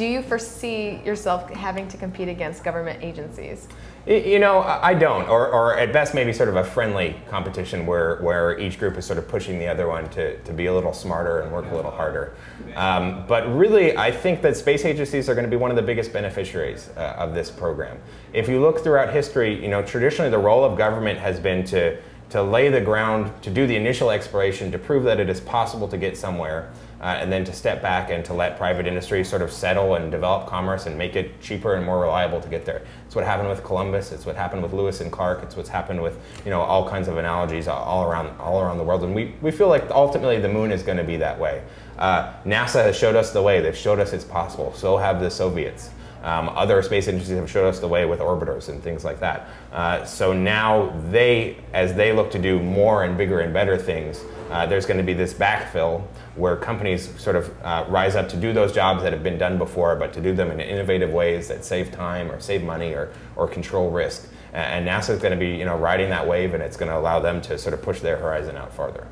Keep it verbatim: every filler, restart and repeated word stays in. Do you foresee yourself having to compete against government agencies? You know, I don't, or, or at best maybe sort of a friendly competition where, where each group is sort of pushing the other one to, to be a little smarter and work a little harder. Um, but really, I think that space agencies are going to be one of the biggest beneficiaries uh, of this program. If you look throughout history, you know, traditionally the role of government has been to, to lay the ground, to do the initial exploration, to prove that it is possible to get somewhere. Uh, and then to step back and to let private industry sort of settle and develop commerce and make it cheaper and more reliable to get there. It's what happened with Columbus. It's what happened with Lewis and Clark. It's what's happened with, you know, all kinds of analogies all around all around the world. And we, we feel like ultimately the moon is going to be that way. Uh, NASA has showed us the way. They've showed us it's possible. So have the Soviets. Um, other space agencies have showed us the way with orbiters and things like that. Uh, so now they, as they look to do more and bigger and better things, uh, there's going to be this backfill where companies sort of uh, rise up to do those jobs that have been done before, but to do them in innovative ways that save time or save money or, or control risk. And NASA's going to be, you know, riding that wave, and it's going to allow them to sort of push their horizon out farther.